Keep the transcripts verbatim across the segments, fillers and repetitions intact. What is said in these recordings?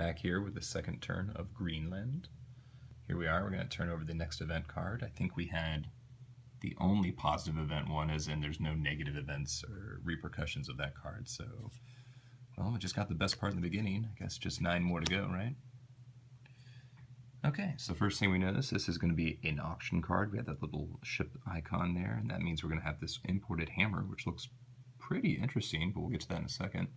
back here with the second turn of Greenland. Here we are, we're going to turn over the next event card. I think we had the only positive event one, as in there's no negative events or repercussions of that card, so... Well, we just got the best part in the beginning. I guess just nine more to go, right? Okay, so first thing we notice, this is going to be an auction card. We have that little ship icon there, and that means we're going to have this imported hammer, which looks pretty interesting, but we'll get to that in a second.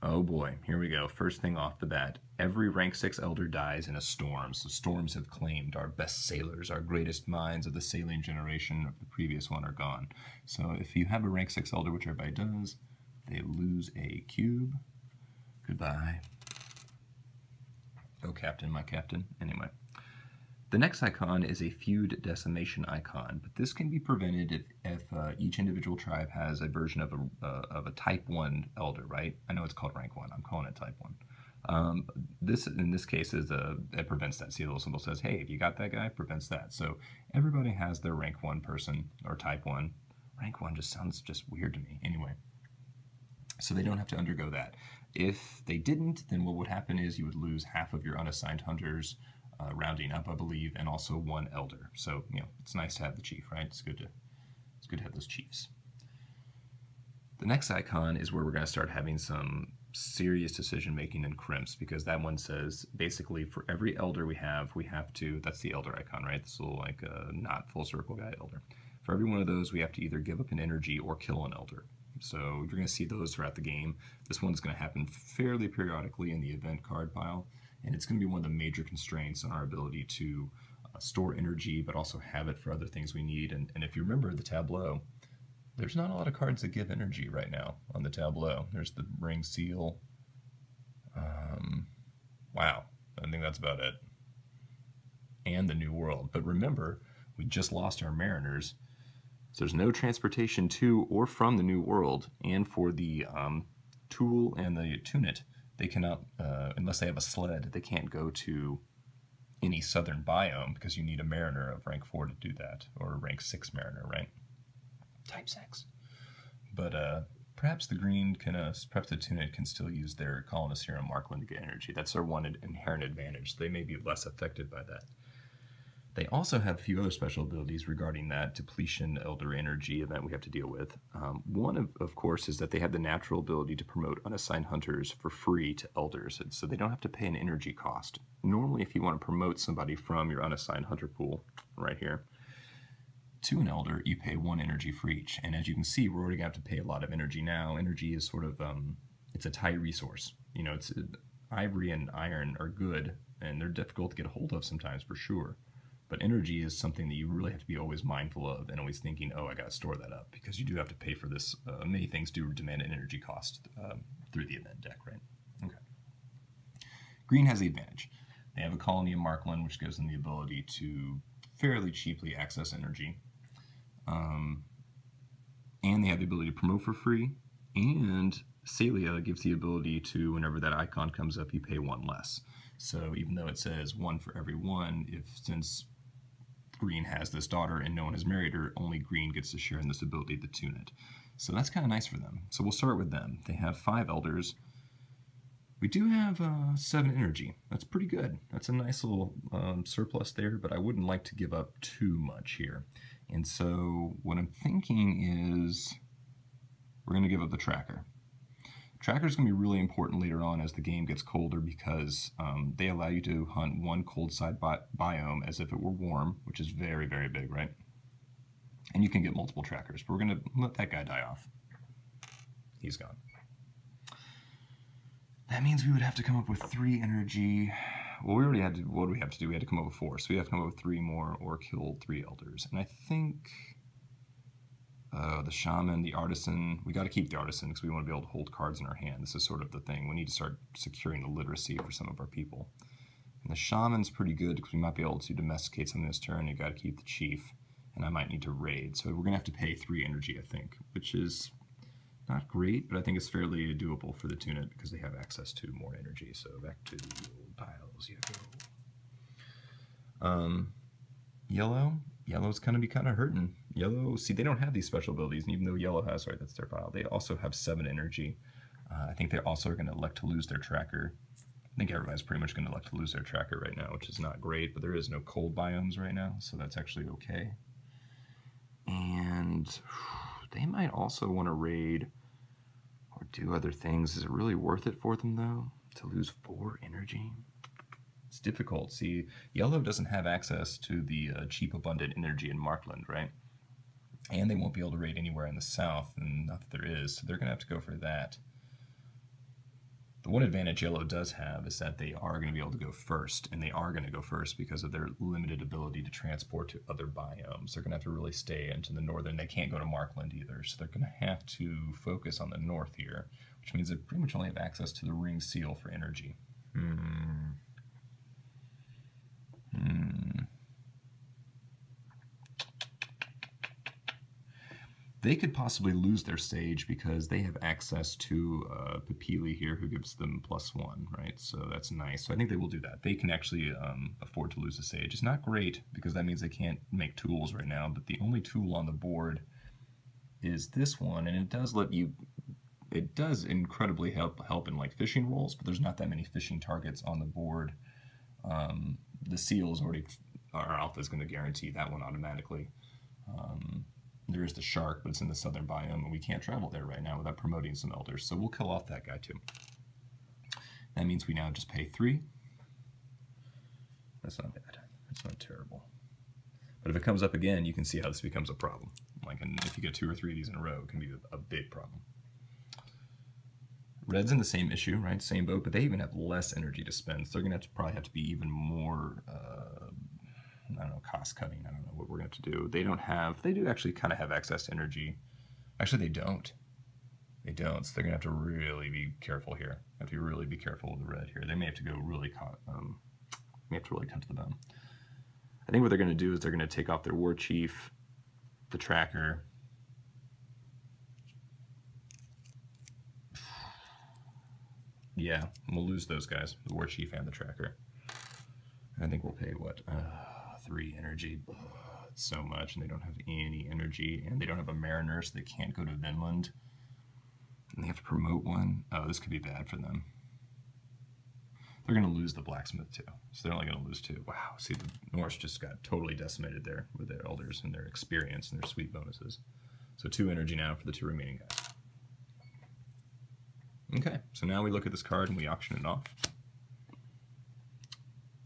Oh boy, here we go. First thing off the bat. Every rank six elder dies in a storm, so storms have claimed our best sailors, our greatest minds of the sailing generation of the previous one are gone. So if you have a rank six elder, which everybody does, they lose a cube. Goodbye. Go captain, my captain. Anyway. The next icon is a feud decimation icon, but this can be prevented if, if uh, each individual tribe has a version of a, uh, of a type one elder, right? I know it's called rank one. I'm calling it type one. Um, this, in this case, is a, it prevents that. See, the little symbol says, hey, if you got that guy, it prevents that. So everybody has their rank one person, or type one. rank one just sounds just weird to me. Anyway. So they don't have to undergo that. If they didn't, then what would happen is you would lose half of your unassigned hunters, uh, rounding up, I believe, and also one elder. So, you know, it's nice to have the chief, right? It's good to, it's good to have those chiefs. The next icon is where we're going to start having some serious decision-making and crimps, because that one says, basically, for every elder we have, we have to, that's the elder icon, right? This little, like, uh, not full circle guy elder. For every one of those, we have to either give up an energy or kill an elder. So you're going to see those throughout the game. This one's going to happen fairly periodically in the event card pile, and it's going to be one of the major constraints on our ability to uh, store energy, but also have it for other things we need. And, and if you remember the tableau, there's not a lot of cards that give energy right now on the tableau. There's the ring seal. Um, wow, I think that's about it. And the New World. But remember, we just lost our Mariners. So there's no transportation to or from the New World, and for the um, Tool and the Tunit, they cannot, uh, unless they have a sled, they can't go to any southern biome, because you need a Mariner of rank four to do that, or a rank six Mariner, right? Type six. But uh, perhaps the Green can, uh, perhaps the Tunit can still use their colonists here in Markland to get energy. That's their one inherent advantage. They may be less affected by that. They also have a few other special abilities regarding that depletion elder energy event we have to deal with. Um, one, of, of course, is that they have the natural ability to promote unassigned hunters for free to elders, so they don't have to pay an energy cost. Normally, if you want to promote somebody from your unassigned hunter pool, right here, to an elder, you pay one energy for each. And as you can see, we're already going to have to pay a lot of energy now. Energy is sort of, um, it's a tight resource. You know, it's ivory and iron are good, and they're difficult to get a hold of sometimes, for sure. But energy is something that you really have to be always mindful of and always thinking, oh, I got to store that up, because you do have to pay for this. Uh, many things do demand an energy cost um, through the event deck, right? Okay. Green has the advantage. They have a colony in Markland, which gives them the ability to fairly cheaply access energy. Um, and they have the ability to promote for free. And Celia gives the ability to, whenever that icon comes up, you pay one less. So even though it says one for every one, if since... Green has this daughter and no one has married her, only Green gets to share in this ability to tune it. So that's kind of nice for them. So we'll start with them. They have five elders. We do have uh, seven energy. That's pretty good. That's a nice little um, surplus there, but I wouldn't like to give up too much here. And so what I'm thinking is we're going to give up the tracker. Tracker is going to be really important later on as the game gets colder, because um, they allow you to hunt one cold side bi biome as if it were warm, which is very, very big, right? And you can get multiple trackers, but we're going to let that guy die off. He's gone. That means we would have to come up with three energy. Well, we already had to, what do we have to do? We had to come up with four, so we have to come up with three more or kill three elders. And I think... Uh, the shaman, the artisan, we got to keep the artisan because we want to be able to hold cards in our hand. This is sort of the thing. We need to start securing the literacy for some of our people. And the shaman's pretty good because we might be able to domesticate something this turn. You got to keep the chief, and I might need to raid. So we're going to have to pay three energy, I think, which is not great, but I think it's fairly doable for the Tunit because they have access to more energy. So back to the old piles, you go. Um, yellow. Yellow's going to be kind of hurting. Yellow, see, they don't have these special abilities, and even though yellow has, right, that's their pile, they also have seven energy. Uh, I think they also are going to elect to lose their tracker. I think everybody's pretty much going to elect to lose their tracker right now, which is not great, but there is no cold biomes right now, so that's actually okay. And they might also want to raid or do other things. Is it really worth it for them, though, to lose four energy? It's difficult. See, yellow doesn't have access to the uh, cheap, abundant energy in Markland, right? And they won't be able to raid anywhere in the south, and not that there is, so they're going to have to go for that. The one advantage yellow does have is that they are going to be able to go first, and they are going to go first because of their limited ability to transport to other biomes. They're going to have to really stay into the northern. They can't go to Markland either, so they're going to have to focus on the north here, which means they pretty much only have access to the ring seal for energy. Hmm. Hmm. They could possibly lose their sage because they have access to uh, Papili here, who gives them plus one, right? So that's nice. So I think they will do that. They can actually um, afford to lose a sage. It's not great because that means they can't make tools right now, but the only tool on the board is this one, and it does let you, it does incredibly help, help in like fishing rolls, but there's not that many fishing targets on the board. Um, the seal is already, our alpha is going to guarantee that one automatically. Um, There is the shark, but it's in the southern biome, and we can't travel there right now without promoting some elders, so we'll kill off that guy too. That means we now just pay three. That's not bad. That's not terrible. But if it comes up again, you can see how this becomes a problem. Like, and if you get two or three of these in a row, it can be a big problem. Red's in the same issue, right? Same boat, but they even have less energy to spend, so they're going to have to probably have to be even more... Uh, I don't know, cost cutting. I don't know what we're going to have to do. They don't have, they do actually kind of have access to energy. Actually, they don't. They don't, so they're going to have to really be careful here. Have to really be careful with the red here. They may have to go really, um, may have to really cut to the bone. I think what they're going to do is they're going to take off their war chief, the tracker. Yeah, we'll lose those guys, the war chief and the tracker. I think we'll pay what? Uh, Three energy, ugh, so much, and they don't have any energy, and they don't have a mariner, so they can't go to Vinland, and they have to promote one. Oh, this could be bad for them. They're going to lose the blacksmith too, so they're only going to lose two. Wow, see, the Norse just got totally decimated there with their elders and their experience and their sweet bonuses. So two energy now for the two remaining guys. Okay, so now we look at this card and we auction it off.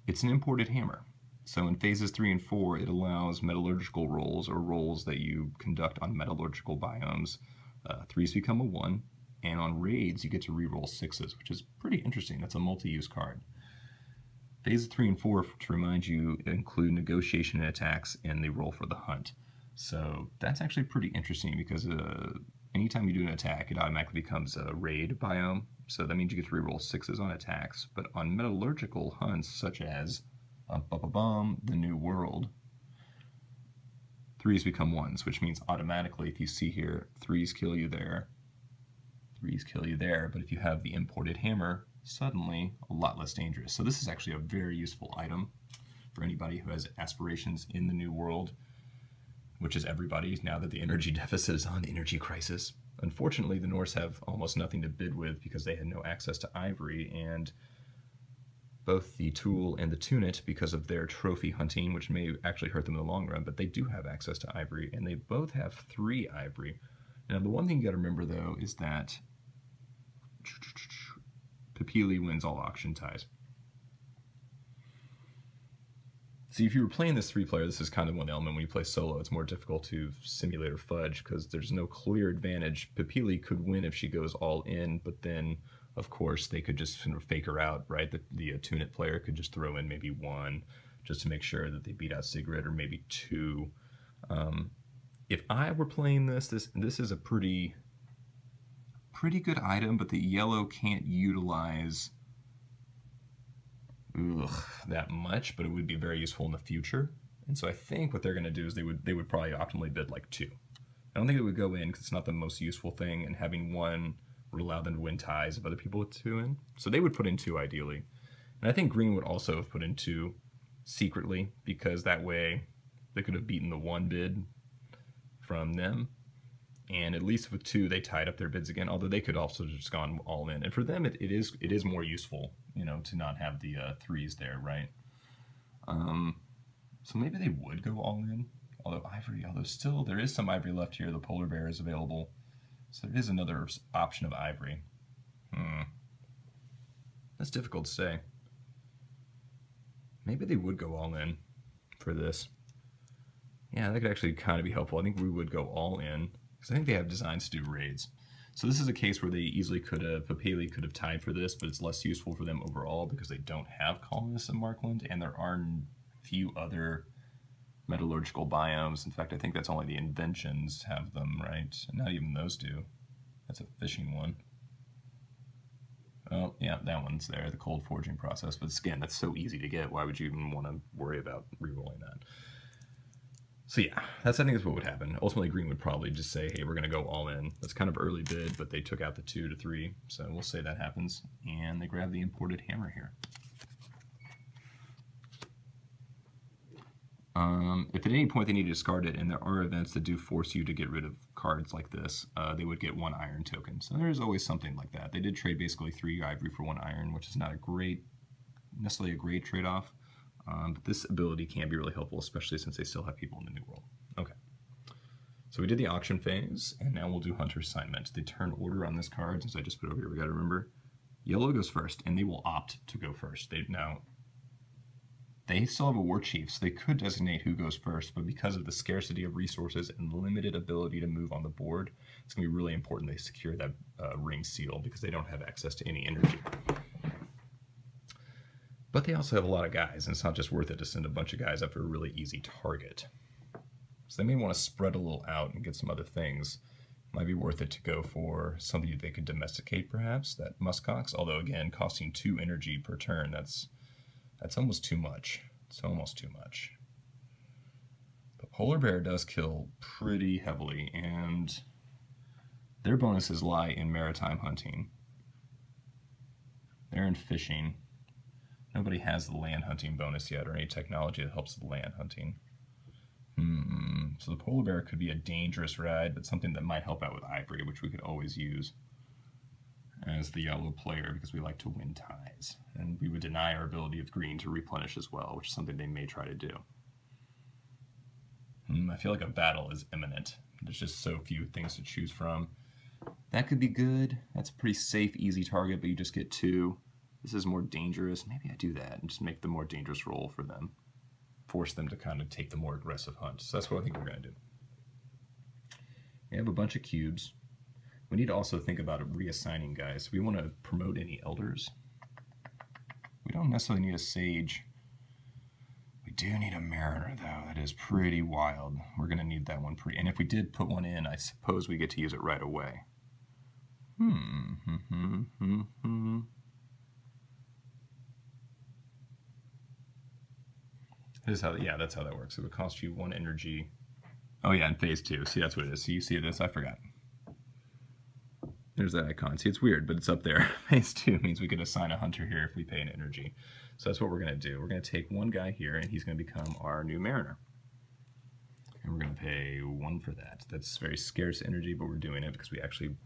It's an imported hammer. So in phases three and four, it allows metallurgical rolls, or rolls that you conduct on metallurgical biomes. Uh, threes become a one, and on raids you get to reroll sixes, which is pretty interesting. That's a multi-use card. Phases three and four, to remind you, include negotiation and attacks, and they roll for the hunt. So that's actually pretty interesting because uh, anytime you do an attack, it automatically becomes a raid biome. So that means you get to reroll sixes on attacks, but on metallurgical hunts such as Um, bum, bum, bum, the New World, threes become ones, which means automatically, if you see here, threes kill you there, threes kill you there, but if you have the imported hammer, suddenly a lot less dangerous. So this is actually a very useful item for anybody who has aspirations in the New World, which is everybody now that the energy deficit is on the energy crisis. Unfortunately, the Norse have almost nothing to bid with because they had no access to ivory, and both the tool and the Tunit, because of their trophy hunting, which may actually hurt them in the long run, but they do have access to ivory, and they both have three ivory. Now, the one thing you gotta remember, though, is that Papili wins all auction ties. See, if you were playing this three-player, this is kind of one element. When you play solo, it's more difficult to simulate or fudge, because there's no clear advantage. Papili could win if she goes all in, but then... of course, they could just sort of fake her out, right? The, the uh, Tunit player could just throw in maybe one just to make sure that they beat out Sigrid, or maybe two. Um, if I were playing this, this this is a pretty, pretty good item, but the yellow can't utilize ugh, that much, but it would be very useful in the future. And so I think what they're going to do is they would, they would probably optimally bid like two. I don't think it would go in because it's not the most useful thing, and having one would allow them to win ties if other people would two in. So they would put in two ideally. And I think green would also have put in two secretly, because that way they could have beaten the one bid from them, and at least with two, they tied up their bids again, although they could also just gone all in. And for them, it, it is it is more useful, you know, to not have the uh, threes there, right? Um, so maybe they would go all in, although ivory, although still there is some ivory left here. The polar bear is available. So there is another option of ivory. Hmm. That's difficult to say. Maybe they would go all in for this. Yeah, that could actually kind of be helpful. I think we would go all in, because I think they have designs to do raids. So this is a case where they easily could have, Papili could have tied for this, but it's less useful for them overall because they don't have colonists in Markland, and there are few other metallurgical biomes. In fact, I think that's only the inventions have them, right? And not even those do. That's a fishing one. Oh, yeah, that one's there, the cold forging process. But again, that's so easy to get. Why would you even want to worry about re-rolling that? So yeah, that's, I think that's what would happen. Ultimately, green would probably just say, hey, we're going to go all in. That's kind of early bid, but they took out the two to three. So we'll say that happens. And they grab the imported hammer here. Um, if at any point they need to discard it, and there are events that do force you to get rid of cards like this, uh, they would get one iron token. So there's always something like that. They did trade basically three ivory for one iron, which is not a great, necessarily a great trade-off. Um, but this ability can be really helpful, especially since they still have people in the New World. Okay. So we did the auction phase, and now we'll do hunter assignment. The turn order on this card, since I just put it over here, we got to remember, yellow goes first, and they will opt to go first. They now. They still have a war chief, so they could designate who goes first, but because of the scarcity of resources and limited ability to move on the board, it's going to be really important they secure that uh, ring seal because they don't have access to any energy. But they also have a lot of guys, and it's not just worth it to send a bunch of guys after a really easy target. So they may want to spread a little out and get some other things. Might be worth it to go for something they could domesticate, perhaps, that muskox, although again, costing two energy per turn, that's... That's almost too much. It's almost too much. The polar bear does kill pretty heavily, and their bonuses lie in maritime hunting. They're in fishing. Nobody has the land hunting bonus yet, or any technology that helps with land hunting. Hmm. So the polar bear could be a dangerous ride, but something that might help out with ivory, which we could always use as the yellow player, because we like to win ties. And we would deny our ability of green to replenish as well, which is something they may try to do. Mm, I feel like a battle is imminent. There's just so few things to choose from. That could be good. That's a pretty safe, easy target, but you just get two. This is more dangerous. Maybe I do that and just make the more dangerous roll for them. Force them to kind of take the more aggressive hunt. So that's what I think we're going to do. We have a bunch of cubes. We need to also think about reassigning guys. We want to promote any elders. We don't necessarily need a sage. We do need a mariner, though. That is pretty wild. We're going to need that one. Pre and if we did put one in, I suppose we get to use it right away. Hmm. Hmm. Hmm. Hmm. This is how. Yeah, that's how that works. It would cost you one energy. Oh yeah, in phase two. See, that's what it is. So you see this? I forgot. There's that icon. See, it's weird, but it's up there. Phase two means we could assign a hunter here if we pay an energy. So that's what we're going to do. We're going to take one guy here, and he's going to become our new mariner. And we're going to pay one for that. That's very scarce energy, but we're doing it because we actually,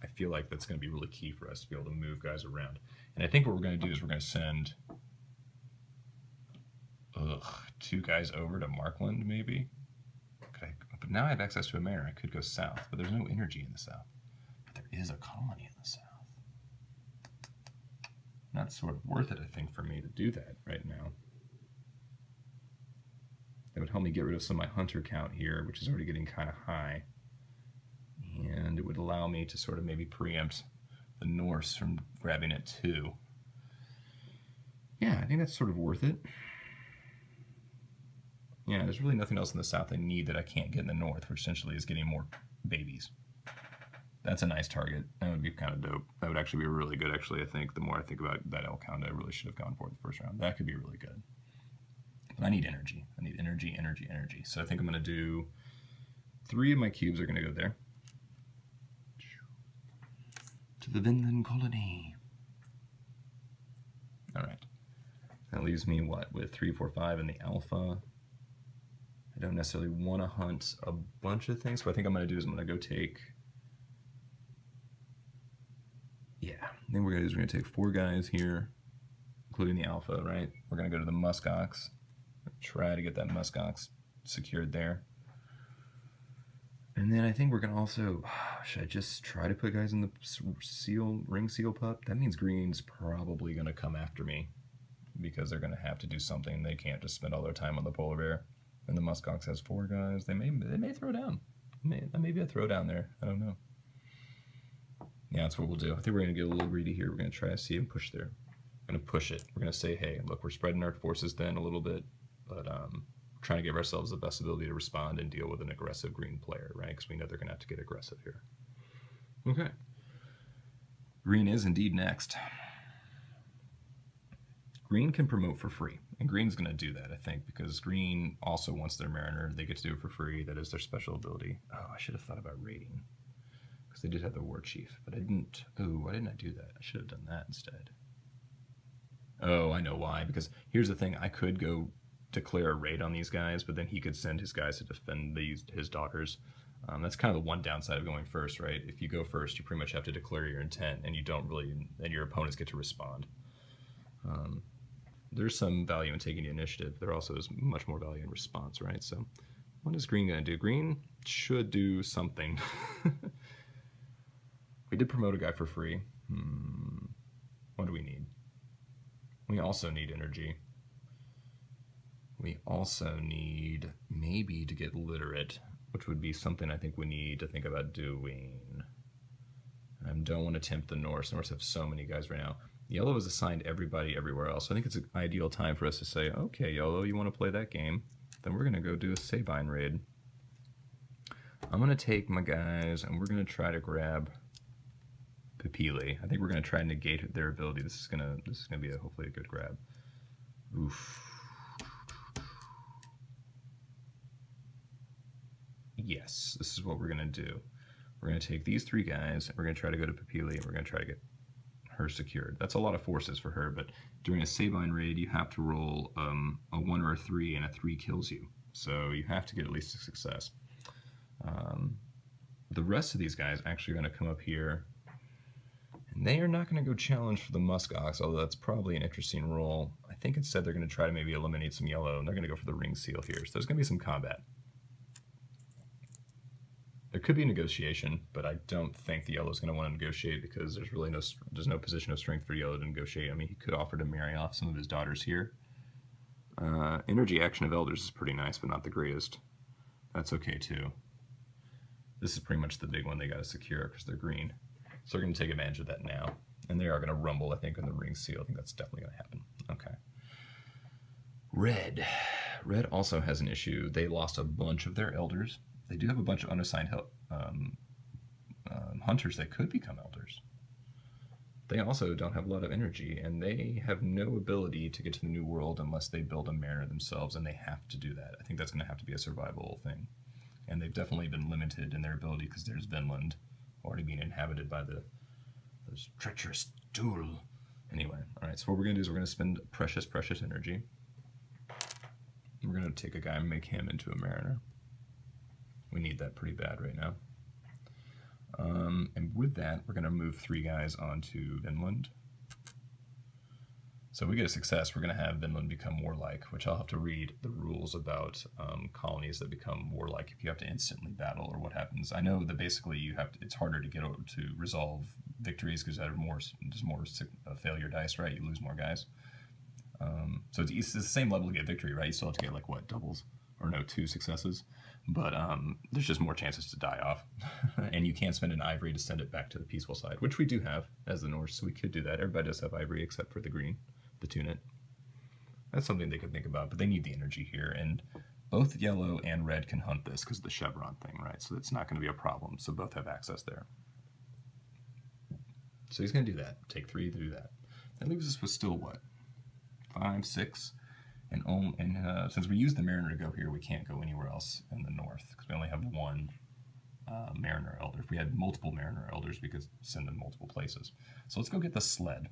I feel like that's going to be really key for us to be able to move guys around. And I think what we're going to do is we're going to send ugh, two guys over to Markland, maybe. Could I, but now I have access to a mariner. I could go south, but there's no energy in the south. Is a colony in the south. Not sort of worth it, I think, for me to do that right now. That would help me get rid of some of my hunter count here, which is already getting kind of high. And it would allow me to sort of maybe preempt the Norse from grabbing it too. Yeah, I think that's sort of worth it. Yeah, there's really nothing else in the south I need that I can't get in the north, which essentially is getting more babies. That's a nice target. That would be kind of dope. That would actually be really good, actually, I think. The more I think about that Elkhound, I really should have gone for it in the first round. That could be really good. But I need energy. I need energy, energy, energy. So I think I'm going to do... Three of my cubes are going to go there. To the Vinland colony. All right. That leaves me, what, with three, four, five, and the alpha. I I don't necessarily want to hunt a bunch of things. So what I think I'm going to do is I'm going to go take... Yeah, I think we're going to do is we're going to take four guys here, including the alpha, right? We're going to go to the muskox, try to get that muskox secured there. And then I think we're going to also... Should I just try to put guys in the seal ring seal pup? That means green's probably going to come after me because they're going to have to do something. They can't just spend all their time on the polar bear. And the muskox has four guys. They may they may throw down. May, that may be a throw down there. I don't know. Yeah, that's what we'll do. I think we're going to get a little greedy here. We're going to try to see and push there. We're going to push it. We're going to say, hey, look, we're spreading our forces then a little bit, but um, we're trying to give ourselves the best ability to respond and deal with an aggressive green player, right? Because we know they're going to have to get aggressive here. Okay. Green is indeed next. Green can promote for free, and green's going to do that, I think, because green also wants their mariner. They get to do it for free. That is their special ability. Oh, I should have thought about raiding, because they did have the war chief, but I didn't. Oh, why didn't I do that? I should have done that instead. Oh, I know why, because here's the thing. I could go declare a raid on these guys, but then he could send his guys to defend these his daughters. Um, that's kind of the one downside of going first, right? If you go first, you pretty much have to declare your intent, and you don't really, and your opponents get to respond. Um, There's some value in taking the initiative. There also is much more value in response, right? So what is green going to do? Green should do something. We did promote a guy for free. Hmm. What do we need? We also need energy. We also need maybe to get literate, which would be something I think we need to think about doing. I don't want to tempt the Norse. The Norse have so many guys right now. Yellow is assigned everybody everywhere else. So I think it's an ideal time for us to say, okay, Yellow, you want to play that game? Then we're going to go do a Sabine raid. I'm going to take my guys, and we're going to try to grab Papili. I think we're going to try and negate their ability. This is going to this is going to be a, hopefully a good grab. Oof. Yes, this is what we're going to do. We're going to take these three guys, and we're going to try to go to Papili, and we're going to try to get her secured. That's a lot of forces for her, but during a Sabine raid, you have to roll um, a one or a three, and a three kills you. So you have to get at least a success. Um, the rest of these guys actually are going to come up here, and they are not going to go challenge for the muskox, although that's probably an interesting roll. I think instead they're going to try to maybe eliminate some yellow, and they're going to go for the ring seal here. So there's going to be some combat. There could be a negotiation, but I don't think the yellow is going to want to negotiate because there's really no there's no position of strength for yellow to negotiate. I mean, he could offer to marry off some of his daughters here. Uh, energy action of elders is pretty nice, but not the greatest. That's okay too. This is pretty much the big one they got to secure because they're green, so they're going to take advantage of that now, and they are going to rumble. I think on the ring seal, I think that's definitely going to happen. Okay. Red, red also has an issue. They lost a bunch of their elders. They do have a bunch of unassigned help, um, um, hunters that could become elders. They also don't have a lot of energy, and they have no ability to get to the new world unless they build a mariner themselves, and they have to do that. I think that's going to have to be a survival thing. And they've definitely been limited in their ability because there's Vinland already being inhabited by the those treacherous Duel. Anyway, all right, so what we're going to do is we're going to spend precious, precious energy. We're going to take a guy and make him into a mariner. We need that pretty bad right now. Um, and with that, we're going to move three guys onto Vinland. So if we get a success, we're going to have Vinland become warlike, which I'll have to read the rules about um, colonies that become warlike if you have to instantly battle or what happens. I know that basically you have to, it's harder to get over to resolve victories because there's more, there's more failure dice, right? You lose more guys. Um, so it's, it's the same level to get victory, right? You still have to get like, what, doubles? Or no, two successes. But um, there's just more chances to die off. And you can't spend an ivory to send it back to the peaceful side, which we do have as the Norse, so we could do that. Everybody does have ivory except for the green, the Tunit. That's something they could think about, but they need the energy here. And both yellow and red can hunt this because of the chevron thing, right? So it's not going to be a problem. So both have access there. So he's going to do that. Take three to do that. That leaves us with still what? Five, six... And, only, and uh, since we use the mariner to go here, we can't go anywhere else in the north because we only have one uh, mariner elder. If we had multiple mariner elders, we could send them multiple places. So let's go get the sled.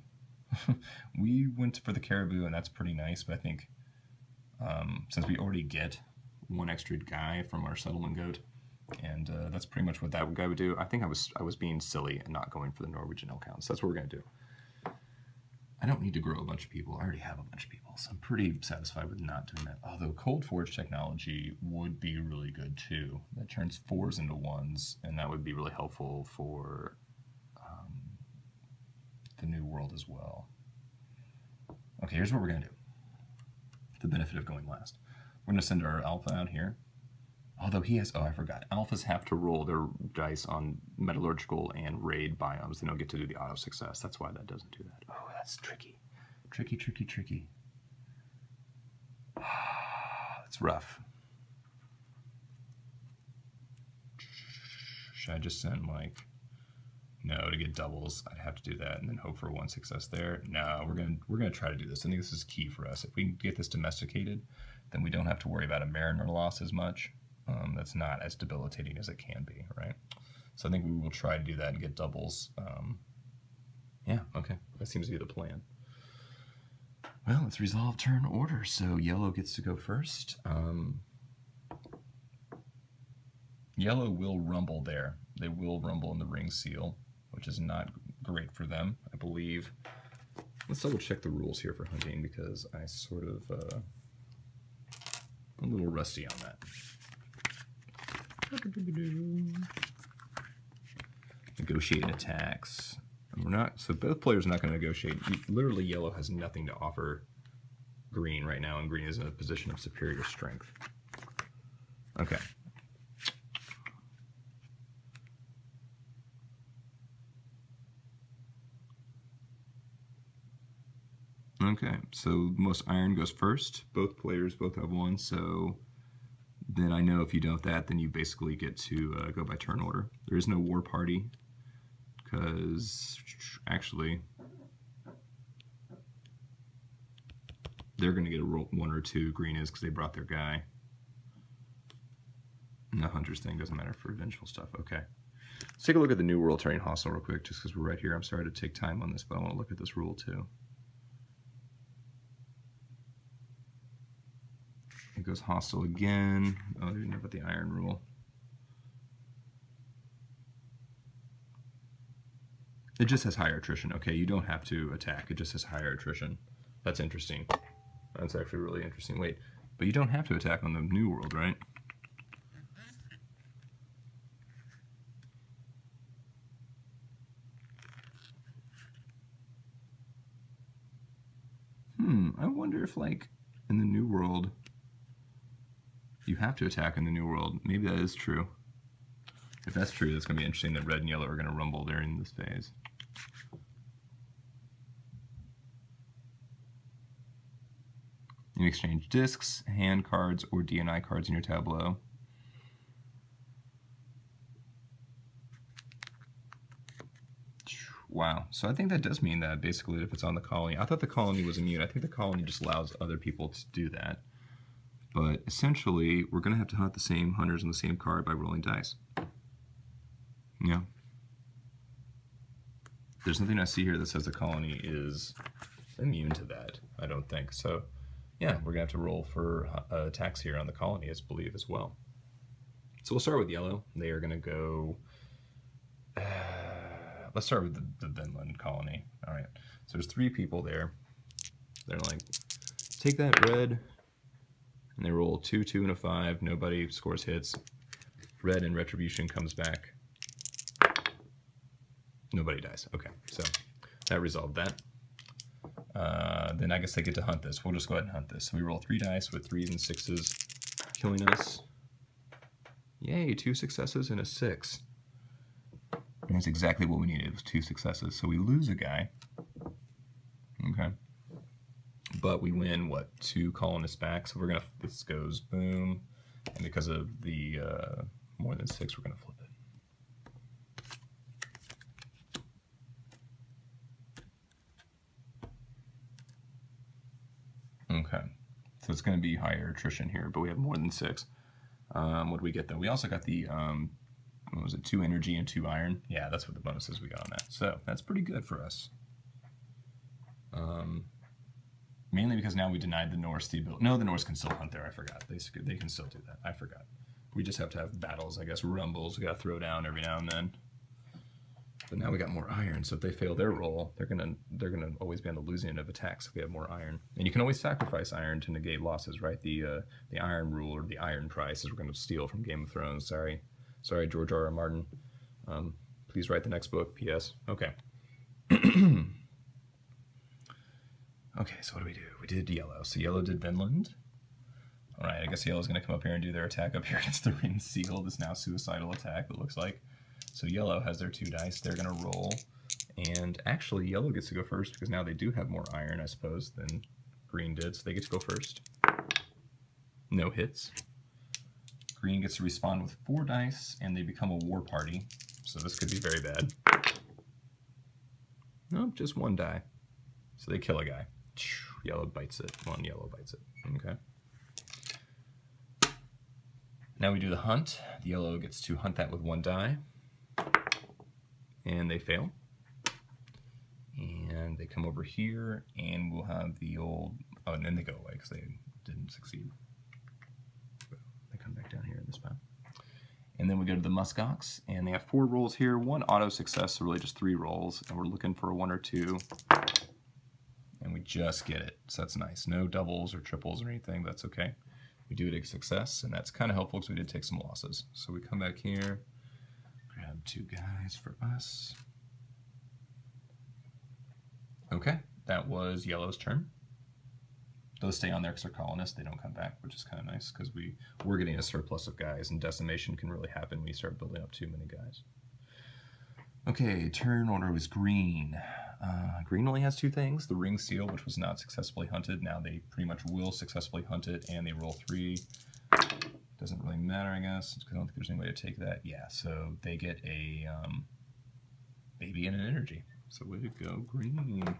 We went for the caribou, and that's pretty nice, but I think um, since we already get one extra guy from our settlement goat, and uh, that's pretty much what that guy would do. I think I was I was being silly and not going for the Norwegian Elkhound, so that's what we're going to do. I don't need to grow a bunch of people. I already have a bunch of people, so I'm pretty satisfied with not doing that. Although cold forge technology would be really good too. That turns fours into ones, and that would be really helpful for um, the new world as well. Okay, here's what we're going to do. The benefit of going last. We're going to send our alpha out here. Although he has, oh, I forgot. Alphas have to roll their dice on metallurgical and raid biomes. They don't get to do the auto success. That's why that doesn't do that. Oh, that's tricky. Tricky, tricky, tricky. That's rough. Should I just send, like, no, to get doubles? I'd have to do that and then hope for one success there. No, we're going we're gonna try to do this. I think this is key for us. If we can get this domesticated, then we don't have to worry about a mariner loss as much. Um, that's not as debilitating as it can be, right? So I think we will try to do that and get doubles. Um, yeah, okay. That seems to be the plan. Well, let's resolve turn order. So yellow gets to go first. Um, yellow will rumble there. They will rumble in the ring seal, which is not great for them, I believe. Let's double check the rules here for hunting because I sort of uh, a little rusty on that. Negotiate attacks. We're not, so both players are not going to negotiate. Literally, yellow has nothing to offer green right now, and green is in a position of superior strength. Okay. Okay, so most iron goes first. Both players both have one, so then I know if you don't that, then you basically get to uh, go by turn order. There is no war party, because actually they're going to get a roll one or two. Green is because they brought their guy. And the hunter's thing doesn't matter for vengeful stuff. Okay. Let's take a look at the New World Terrain Hostile real quick, just because we're right here. I'm sorry to take time on this, but I want to look at this rule too. It goes hostile again. Oh, I didn't know about the iron rule. It just has higher attrition. Okay, you don't have to attack. It just has higher attrition. That's interesting. That's actually really interesting. Wait, but you don't have to attack on the New World, right? Hmm, I wonder if, like, in the New World, you have to attack in the New World. Maybe that is true. If that's true, that's going to be interesting that red and yellow are going to rumble during this phase. You exchange discs, hand cards, or D and I cards in your tableau. Wow. So I think that does mean that basically if it's on the colony. I thought the colony was immune. I think the colony just allows other people to do that. But essentially, we're going to have to hunt the same hunters on the same card by rolling dice. Yeah. There's nothing I see here that says the colony is immune to that, I don't think. So, yeah, we're going to have to roll for uh, attacks here on the colony, I believe, as well. So we'll start with yellow. They are going to go... Uh, let's start with the, the Vinland colony. All right. So there's three people there. They're like, take that red... And they roll two, two, and a five. Nobody scores hits. Red and retribution comes back. Nobody dies. Okay, so that resolved that. Uh, then I guess they get to hunt this. We'll just go ahead and hunt this. So we roll three dice with threes and sixes, killing us. Yay, two successes and a six. And that's exactly what we needed. It was two successes. So we lose a guy. Okay. But we win, what, two colonists back, so we're going to, this goes boom, and because of the uh, more than six, we're going to flip it. Okay, so it's going to be higher attrition here, but we have more than six. Um, what did we get, though? We also got the, um, what was it, two energy and two iron? Yeah, that's what the bonuses we got on that, so that's pretty good for us. Um... Mainly because now we denied the Norse the ability. No, the Norse can still hunt there. I forgot. They they can still do that. I forgot. We just have to have battles, I guess, rumbles. We got to throw down every now and then. But now we got more iron. So if they fail their roll, they're gonna they're gonna always be on the losing end of attacks if we have more iron. And you can always sacrifice iron to negate losses, right? The uh, the iron rule or the iron price is we're gonna steal from Game of Thrones. Sorry, sorry, George R R Martin. Um, please write the next book. P S Okay. Okay, so what do we do? We did yellow. So yellow did Vinland. All right, I guess yellow's going to come up here and do their attack up here against the Ringed Seagull, this now suicidal attack, it looks like. So yellow has their two dice. They're going to roll. And actually, yellow gets to go first because now they do have more iron, I suppose, than green did. So they get to go first. No hits. Green gets to respond with four dice, and they become a war party. So this could be very bad. Nope, just one die. So they kill a guy. Yellow bites it. One yellow bites it. Okay. Now we do the hunt. The yellow gets to hunt that with one die. And they fail. And they come over here, and we'll have the old... Oh, and then they go away because they didn't succeed. They come back down here in this spot. And then we go to the muskox, and they have four rolls here. One auto success, so really just three rolls. And we're looking for a one or two. And we just get it, so that's nice. No doubles or triples or anything, that's okay. We do it a success, and that's kind of helpful because we did take some losses. So we come back here, grab two guys for us. Okay, that was yellow's turn. Those stay on there because they're colonists, they don't come back, which is kind of nice because we, we're getting a surplus of guys, and decimation can really happen when you start building up too many guys. Okay, turn order was green. Uh, green only has two things. The ring seal, which was not successfully hunted. Now they pretty much will successfully hunt it, and they roll three. Doesn't really matter, I guess, because I don't think there's any way to take that. Yeah, so they get a um, baby and an energy. So way to go, green. And an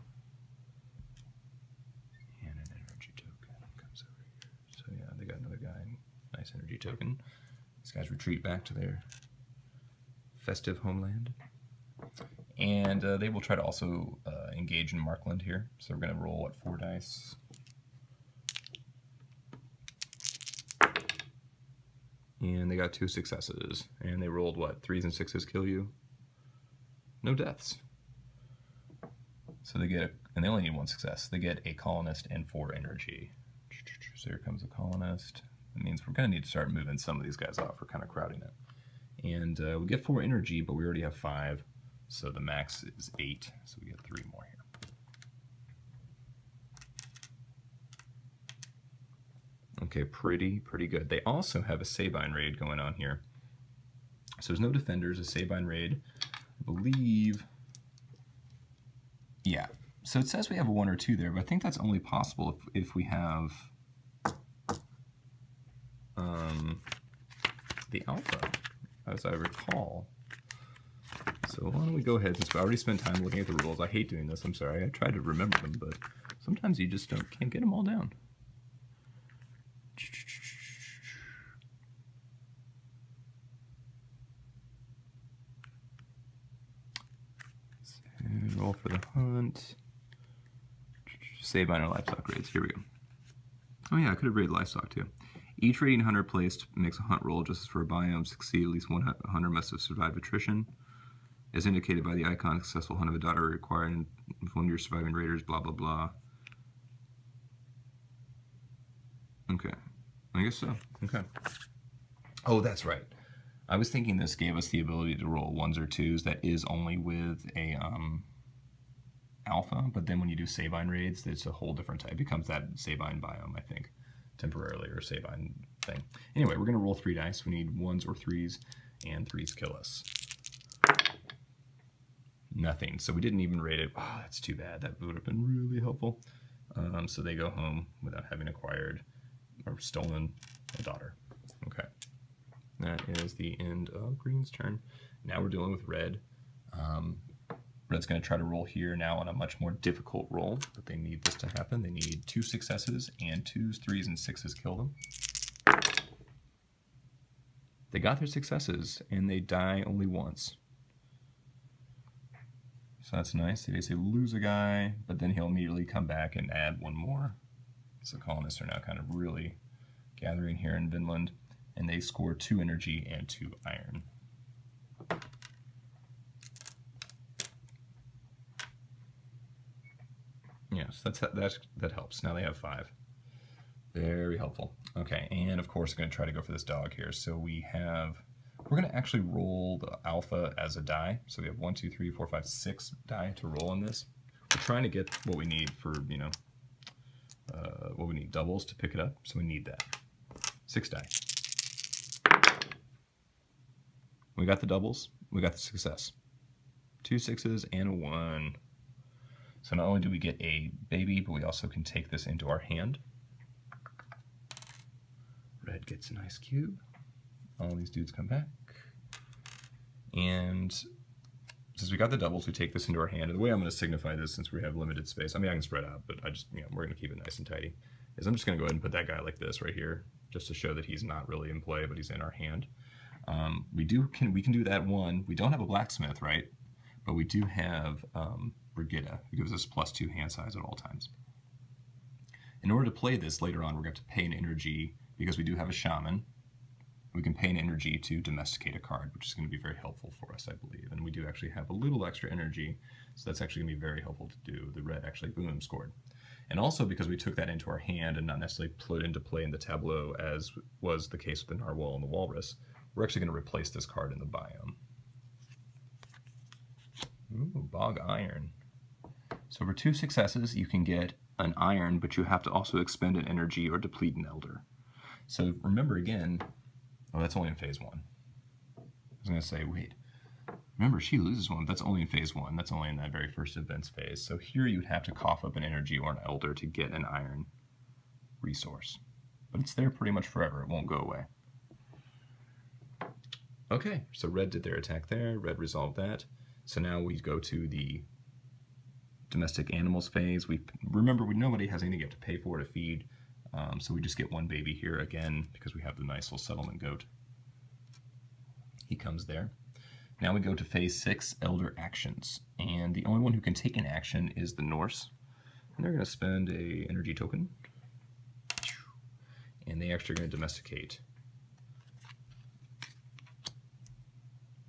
energy token comes over here. So yeah, they got another guy. Nice energy token. These guys retreat back to their festive homeland. And uh, they will try to also uh, engage in Markland here. So we're going to roll, what, four dice. And they got two successes. And they rolled, what, threes and sixes kill you? No deaths. So they get, a, and they only need one success. They get a colonist and four energy. So here comes a colonist. That means we're going to need to start moving some of these guys off. We're kind of crowding it. And uh, we get four energy, but we already have five. So the max is eight, so we get three more here. Okay, pretty, pretty good. They also have a Sabine raid going on here. So there's no defenders, a Sabine raid, I believe. Yeah, so it says we have a one or two there, but I think that's only possible if, if we have um, the alpha, as I recall. So why don't we go ahead, since I already spent time looking at the rules. I hate doing this, I'm sorry. I try to remember them, but sometimes you just don't, can't get them all down. So, roll for the hunt. Save on our livestock raids, here we go. Oh yeah, I could have raided livestock too. Each raiding hunter placed makes a hunt roll just as for a biome. Succeed, at least one hunter must have survived attrition. As indicated by the icon, successful hunt of a daughter required and one of your surviving raiders, blah, blah, blah. Okay. I guess so. Okay. Oh, that's right. I was thinking this gave us the ability to roll ones or twos. That is only with a um, alpha, but then when you do Sabine raids, it's a whole different type. It becomes that Sabine biome, I think, temporarily, or Sabine thing. Anyway, we're going to roll three dice. We need ones or threes, and threes kill us. Nothing. So we didn't even rate it. Oh, that's too bad. That would have been really helpful. Um, so they go home without having acquired or stolen a daughter. Okay. That is the end of green's turn. Now we're dealing with red. Um, red's going to try to roll here now on a much more difficult roll, but they need this to happen. They need two successes, and twos, threes, and sixes kill them. They got their successes, and they die only once. So that's nice. They basically lose a guy, but then he'll immediately come back and add one more. So colonists are now kind of really gathering here in Vinland, and they score two energy and two iron. Yes, that's, that's, that helps. Now they have five. Very helpful. Okay, and of course I'm going to try to go for this dog here. So we have, we're going to actually roll the alpha as a die. So we have one, two, three, four, five, six die to roll on this. We're trying to get what we need for, you know, uh, what we need doubles to pick it up. So we need that. Six die. We got the doubles. We got the success. Two sixes and a one. So not only do we get a baby, but we also can take this into our hand. Red gets a nice cube. All these dudes come back. And since we got the doubles, we take this into our hand. And the way I'm going to signify this, since we have limited space, I mean, I can spread out, but I just, you know, we're going to keep it nice and tidy, is I'm just going to go ahead and put that guy like this right here, just to show that he's not really in play, but he's in our hand. Um, we do can we can do that one. We don't have a blacksmith, right? But we do have um, Brigitta, who gives us plus two hand size at all times. In order to play this later on, we're going to have to pay an energy, because we do have a shaman. We can pay an energy to domesticate a card, which is going to be very helpful for us, I believe. And we do actually have a little extra energy, so that's actually going to be very helpful to do. The red actually, boom, scored. And also because we took that into our hand and not necessarily put into play in the tableau, as was the case with the narwhal and the walrus, we're actually going to replace this card in the biome. Ooh, bog iron. So for two successes, you can get an iron, but you have to also expend an energy or deplete an elder. So remember again, oh, that's only in phase one. I was going to say, wait, remember she loses one, but that's only in phase one. That's only in that very first events phase. So here you'd have to cough up an energy or an elder to get an iron resource. But it's there pretty much forever. It won't go away. Okay, so red did their attack there. Red resolved that. So now we go to the domestic animals phase. We remember we, nobody has anything you have to pay for to feed. Um, so we just get one baby here again, because we have the nice little settlement goat. He comes there. Now we go to phase six, elder actions. And the only one who can take an action is the Norse. And they're going to spend a energy token. And they actually are going to domesticate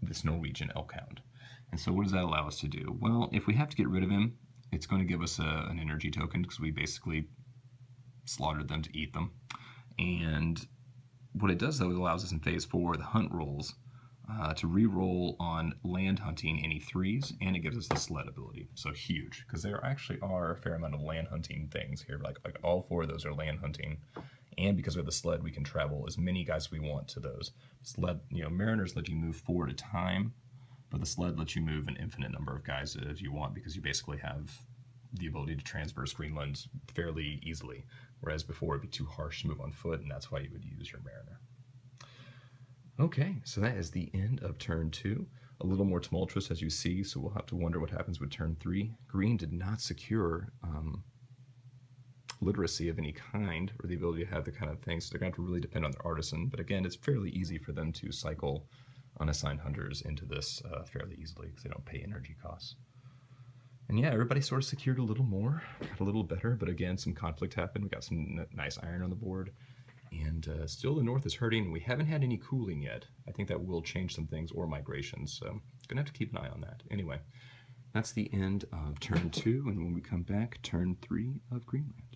this Norwegian Elkhound. And so what does that allow us to do? Well, if we have to get rid of him, it's going to give us a, an energy token, because we basically slaughtered them to eat them. And what it does, though, it allows us in phase four, the hunt rolls, uh, to re-roll on land hunting any threes, and it gives us the sled ability. So huge, because there actually are a fair amount of land hunting things here. Like, like all four of those are land hunting. And because we have the sled, we can travel as many guys as we want to those. Sled, you know, mariners let you move four at a time, but the sled lets you move an infinite number of guys if you want, because you basically have the ability to transverse Greenland fairly easily, whereas before it'd be too harsh to move on foot, and that's why you would use your mariner. Okay, so that is the end of turn two. A little more tumultuous, as you see, so we'll have to wonder what happens with turn three. Green did not secure um, literacy of any kind, or the ability to have the kind of thing, so they're going to have to really depend on their artisan, but again, it's fairly easy for them to cycle unassigned hunters into this uh, fairly easily, because they don't pay energy costs. And yeah, everybody sort of secured a little more, got a little better, but again, some conflict happened. We got some n nice iron on the board, and uh, still the North is hurting. We haven't had any cooling yet. I think that will change some things, or migrations, so gonna have to keep an eye on that. Anyway, that's the end of turn two, and when we come back, turn three of Greenland.